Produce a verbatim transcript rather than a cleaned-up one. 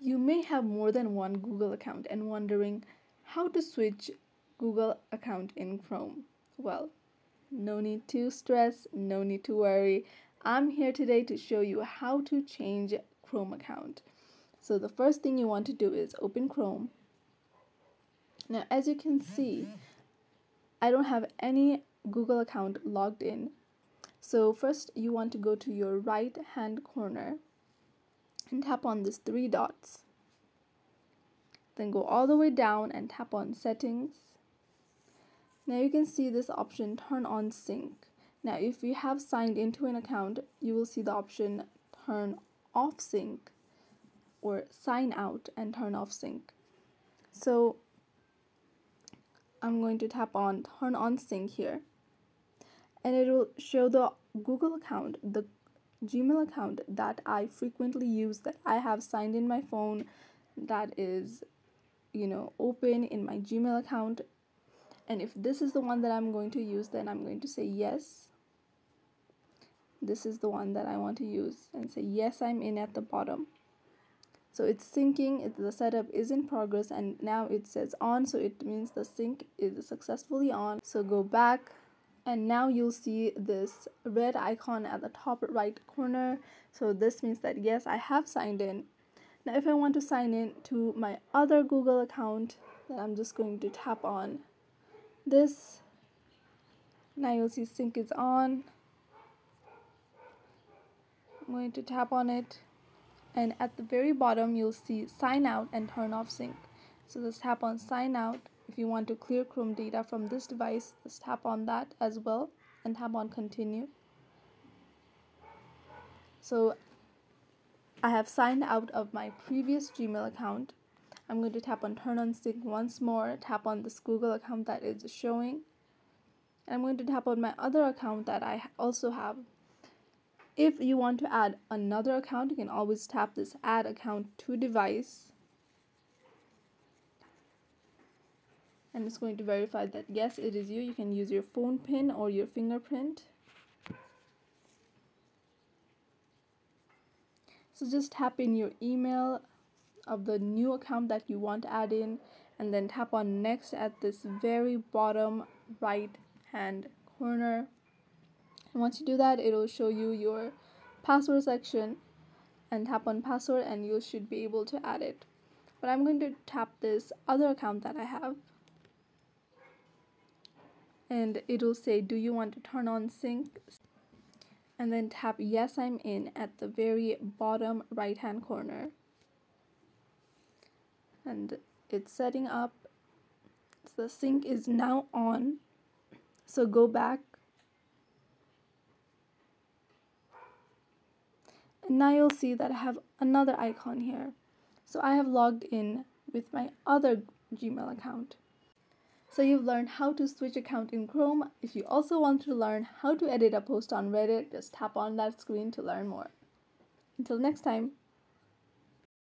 You may have more than one Google account and wondering how to switch Google account in Chrome. Well, no need to stress, no need to worry. I'm here today to show you how to change Chrome account. So the first thing you want to do is open Chrome. Now, as you can see, I don't have any Google account logged in. So first you want to go to your right hand corner and tap on these three dots. Then go all the way down and tap on settings. Now you can see this option, turn on sync. Now if you have signed into an account, you will see the option turn off sync or sign out and turn off sync. So I'm going to tap on turn on sync here, and it will show the Google account, the Gmail account that I frequently use, that I have signed in my phone, that is, you know, open in my Gmail account. And if this is the one that I'm going to use, then I'm going to say yes. This is the one that I want to use, and say yes, I'm in at the bottom. So it's syncing, it's, the setup is in progress, and now it says on, so it means the sync is successfully on. So go back, and now you'll see this red icon at the top right corner. So this means that yes, I have signed in. Now if I want to sign in to my other Google account, then I'm just going to tap on this. Now you'll see sync is on. I'm going to tap on it, and at the very bottom you'll see sign out and turn off sync. So just tap on sign out. If you want to clear Chrome data from this device, just tap on that as well and tap on continue. So I have signed out of my previous Gmail account. I'm going to tap on turn on sync once more, tap on this Google account that is showing, and I'm going to tap on my other account that I also have. If you want to add another account, you can always tap this add account to device, and it's going to verify that yes, it is you. You can use your phone pin or your fingerprint. So just tap in your email of the new account that you want to add in, and then tap on next at this very bottom right hand corner. And once you do that, it will show you your password section, and tap on password and you should be able to add it. But I'm going to tap this other account that I have, and it will say, do you want to turn on sync? And then tap yes, I'm in at the very bottom right hand corner. And it's setting up. So the sync is now on. So go back. And now you'll see that I have another icon here. So I have logged in with my other Gmail account. So you've learned how to switch account in Chrome. If you also want to learn how to edit a post on Reddit, just tap on that screen to learn more. Until next time.